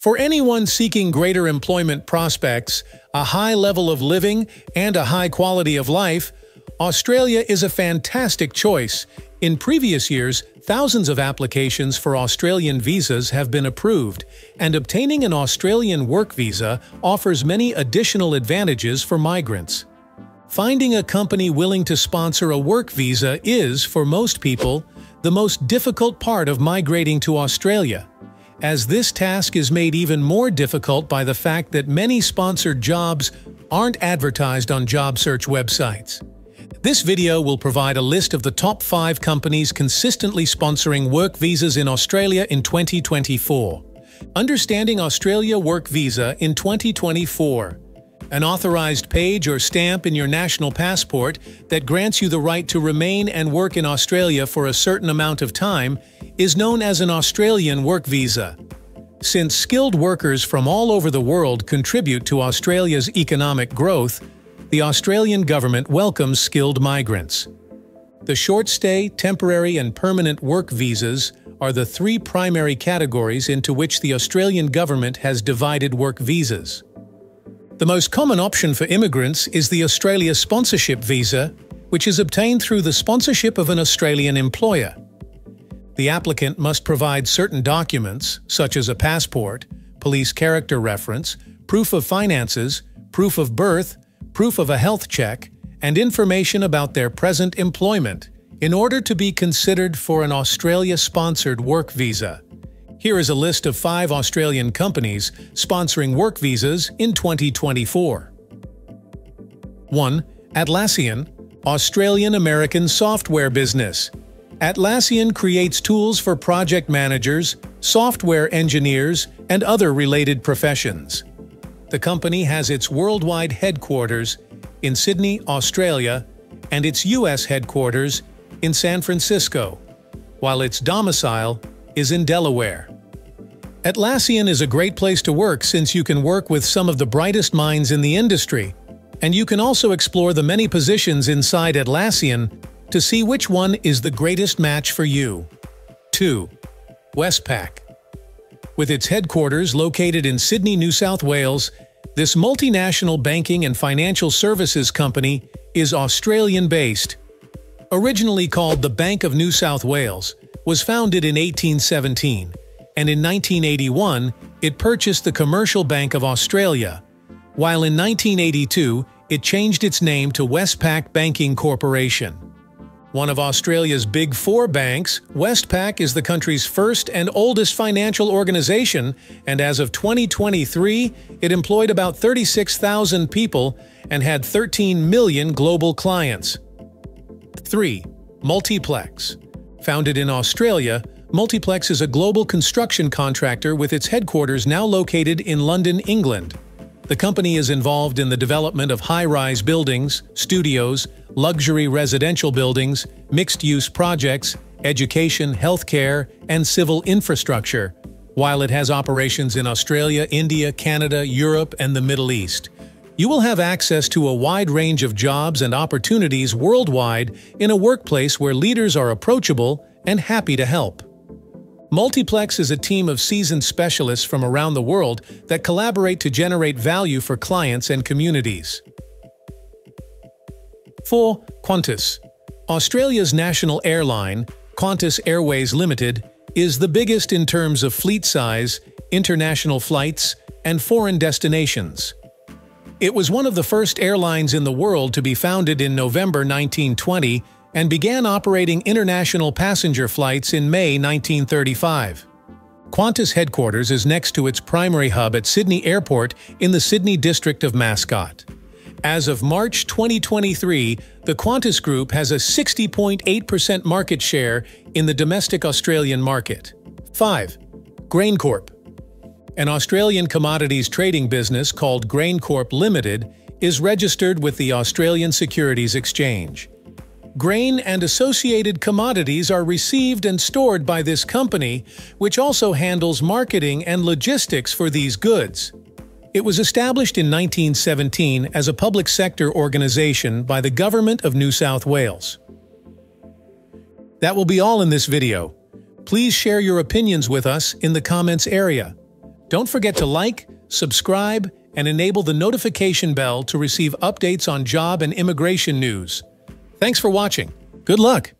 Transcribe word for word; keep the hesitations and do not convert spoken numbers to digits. For anyone seeking greater employment prospects, a high level of living, and a high quality of life, Australia is a fantastic choice. In previous years, thousands of applications for Australian visas have been approved, and obtaining an Australian work visa offers many additional advantages for migrants. Finding a company willing to sponsor a work visa is, for most people, the most difficult part of migrating to Australia, as this task is made even more difficult by the fact that many sponsored jobs aren't advertised on job search websites. This video will provide a list of the top five companies consistently sponsoring work visas in Australia in twenty twenty-four. Understanding Australia Work Visa in twenty twenty-four. An authorized page or stamp in your national passport that grants you the right to remain and work in Australia for a certain amount of time is known as an Australian work visa. Since skilled workers from all over the world contribute to Australia's economic growth, the Australian government welcomes skilled migrants. The short-stay, temporary and permanent work visas are the three primary categories into which the Australian government has divided work visas. The most common option for immigrants is the Australia Sponsorship Visa, which is obtained through the sponsorship of an Australian employer. The applicant must provide certain documents, such as a passport, police character reference, proof of finances, proof of birth, proof of a health check, and information about their present employment, in order to be considered for an Australia-sponsored work visa. Here is a list of five Australian companies sponsoring work visas in twenty twenty-four. one. Atlassian, Australian-American software business. Atlassian creates tools for project managers, software engineers, and other related professions. The company has its worldwide headquarters in Sydney, Australia, and its U S headquarters in San Francisco, while its domicile is in Delaware. Atlassian is a great place to work since you can work with some of the brightest minds in the industry, and you can also explore the many positions inside Atlassian to see which one is the greatest match for you. two. Westpac. With its headquarters located in Sydney, New South Wales, this multinational banking and financial services company is Australian-based. Originally called the Bank of New South Wales, was founded in eighteen seventeen, and in nineteen eighty-one, it purchased the Commercial Bank of Australia, while in nineteen eighty-two, it changed its name to Westpac Banking Corporation. One of Australia's big four banks, Westpac is the country's first and oldest financial organization, and as of twenty twenty-three, it employed about thirty-six thousand people and had thirteen million global clients. three. Multiplex. Founded in Australia, Multiplex is a global construction contractor with its headquarters now located in London, England. The company is involved in the development of high-rise buildings, studios, luxury residential buildings, mixed-use projects, education, healthcare, and civil infrastructure, while it has operations in Australia, India, Canada, Europe, and the Middle East. You will have access to a wide range of jobs and opportunities worldwide in a workplace where leaders are approachable and happy to help. Multiplex is a team of seasoned specialists from around the world that collaborate to generate value for clients and communities. four. Qantas. Australia's national airline, Qantas Airways Limited, is the biggest in terms of fleet size, international flights, and foreign destinations. It was one of the first airlines in the world to be founded in November nineteen twenty and began operating international passenger flights in May nineteen thirty-five. Qantas headquarters is next to its primary hub at Sydney Airport in the Sydney district of Mascot. As of March twenty twenty-three, the Qantas Group has a sixty point eight percent market share in the domestic Australian market. five. GrainCorp. An Australian commodities trading business called GrainCorp Limited is registered with the Australian Securities Exchange. Grain and associated commodities are received and stored by this company, which also handles marketing and logistics for these goods. It was established in nineteen seventeen as a public sector organization by the Government of New South Wales. That will be all in this video. Please share your opinions with us in the comments area. Don't forget to like, subscribe, and enable the notification bell to receive updates on job and immigration news. Thanks for watching. Good luck.